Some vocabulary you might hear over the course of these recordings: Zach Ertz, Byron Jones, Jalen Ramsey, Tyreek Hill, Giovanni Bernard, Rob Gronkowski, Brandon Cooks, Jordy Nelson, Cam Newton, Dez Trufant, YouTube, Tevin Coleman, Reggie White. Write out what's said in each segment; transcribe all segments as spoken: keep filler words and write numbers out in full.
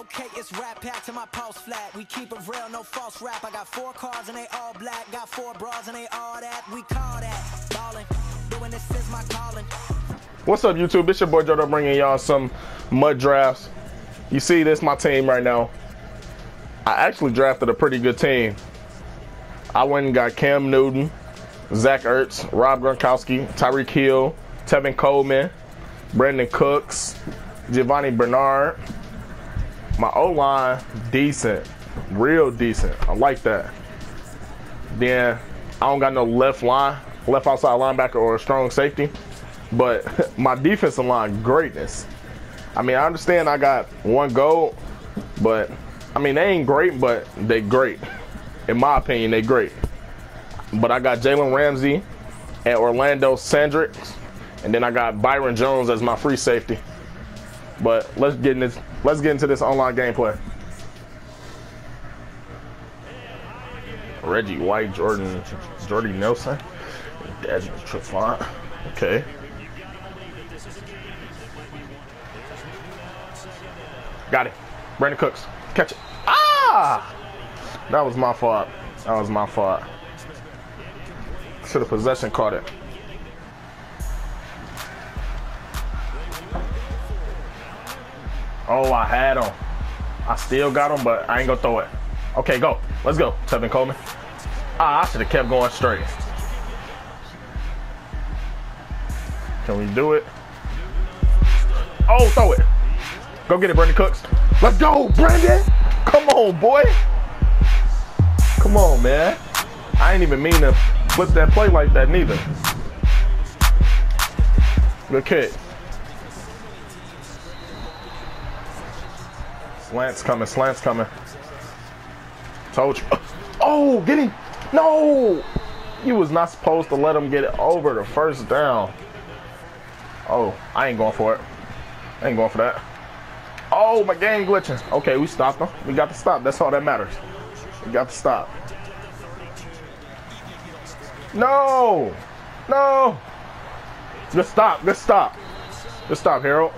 Okay, it's rap pack to my pulse flat. We keep it real, no false rap. I got four cars and they all black. Got four bras and they all that. We call that ballin'. Doing this is my calling. What's up, YouTube? It's your boy Jordan bringing y'all some mud drafts. You see, this my team right now. I actually drafted a pretty good team. I went and got Cam Newton, Zach Ertz, Rob Gronkowski, Tyreek Hill, Tevin Coleman, Brandon Cooks, Giovanni Bernard. My O-line, decent, real decent. I like that. Then I don't got no left line, left outside linebacker or a strong safety, but my defensive line, greatness. I mean, I understand I got one goal, but I mean, they ain't great, but they great. In my opinion, they great. But I got Jalen Ramsey and Orlando Sandricks, and then I got Byron Jones as my free safety. But let's get in this, let's get into this online gameplay. Reggie White, Jordan, Jordy Nelson, Dez Trufant. Okay. Got it. Brandon Cooks, catch it. Ah! That was my fault. That was my fault. Should have possession caught it. Oh, I had him. I still got him, but I ain't gonna throw it. Okay, go. Let's go, Tevin Coleman. Ah, I should have kept going straight. Can we do it? Oh, throw it. Go get it, Brandon Cooks. Let's go, Brandon. Come on, boy. Come on, man. I ain't even mean to flip that play like that, neither. Good kick. Slant's coming, slant's coming. Told you. Oh, get him. No. You was not supposed to let him get it over the first down. Oh, I ain't going for it. I ain't going for that. Oh, my game glitching. Okay, we stopped him. We got the stop. That's all that matters. We got the stop. No. No. Good stop. Good stop. Good stop, Harold.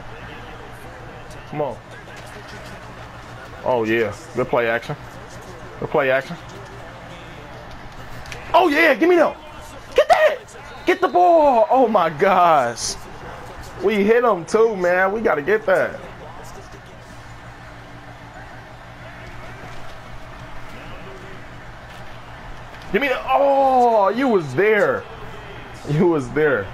Come on. Oh, yeah. Good play action. Good play action. Oh, yeah. Give me that. Get that. Get the ball. Oh, my gosh. We hit him, too, man. We got to get that. Give me the. Oh, you was there. You was there.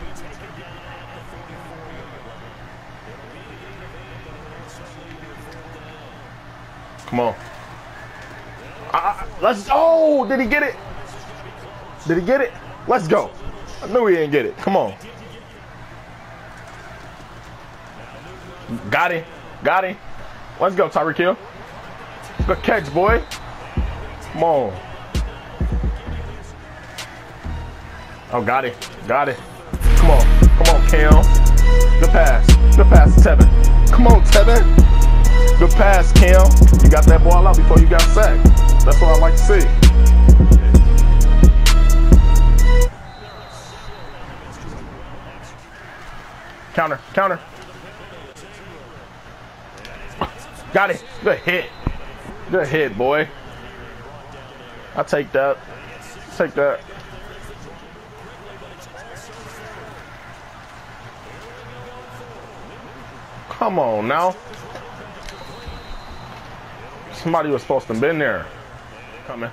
Come on. I, I, let's. Oh, did he get it? Did he get it? Let's go. I knew he didn't get it. Come on. Got him. Got him. Let's go, Tyreek Hill. Good catch, boy. Come on. Oh, got it. Got it. Come on. Come on, Cam. Good pass. Good pass, Tevin. Come on, Tevin. Good pass, Cam. You got that ball out before you got sacked. That's what I like to see. Counter, counter. Got it. Good hit. Good hit, boy. I take that. Take that. Come on now. Somebody was supposed to have been there. Coming.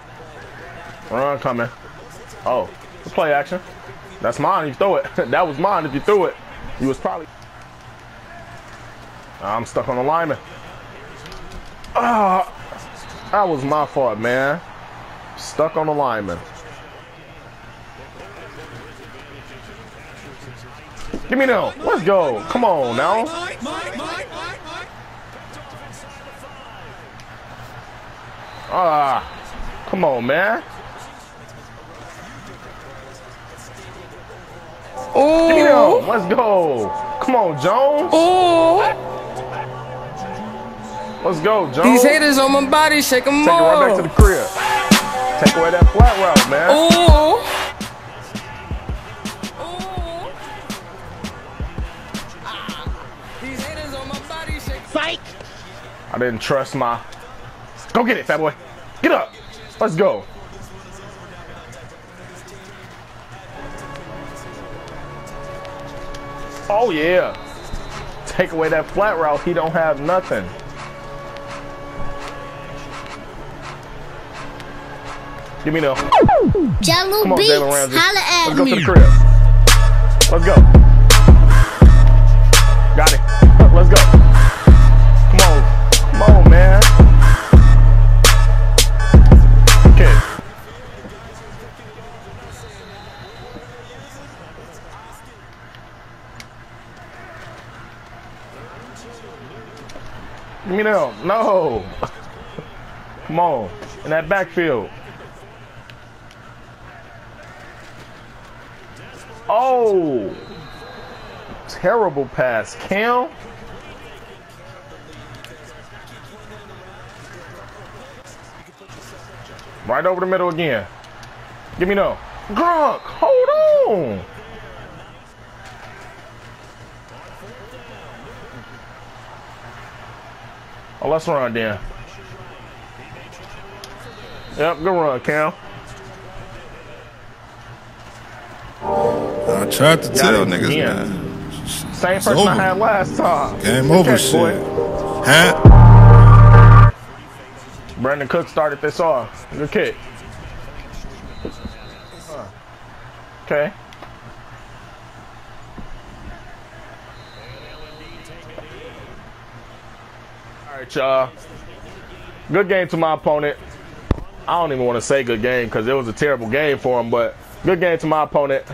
Run coming. Oh, the play action. That's mine. You throw it. That was mine if you threw it. You was probably. I'm stuck on the lineman. Ah, oh, that was my fault, man. Stuck on the lineman. Give me now. Let's go. Come on now. Ah, come on, man. Ooh. Give me now. Let's go. Come on, Jones. Ooh. Let's go, Jones. These haters on my body, shake them off. Take it right back to the crib. Take away that flat route, man. Ooh. I didn't trust my... Go get it, fat boy. Get up. Let's go. Oh, yeah. Take away that flat route. He don't have nothing. Give me the... Jello Beats. Holla at me. Let's go to the crib. Let's go. Got it. Let's go. Come on. Come on, man. Okay. Give me them. No. Come on. In that backfield. Oh. Terrible pass. Cam. Right over the middle again. Give me no. Gronk, hold on. Oh, let's run then. Yep, good run, Cam. I tried to tell niggas, again. man. Same person I had last time. Game over, shit. Huh? Brandon Cooks started this off. Good kick. Huh. Okay. All right, y'all. Good game to my opponent. I don't even want to say good game because it was a terrible game for him, but good game to my opponent.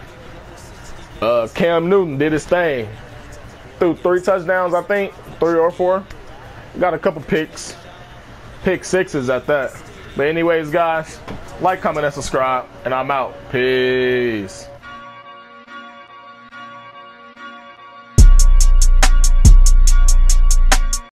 Uh, Cam Newton did his thing. Threw three touchdowns, I think. Three or four. Got a couple picks. Pick sixes at that. But anyways, guys, like, comment, and subscribe. And I'm out. Peace.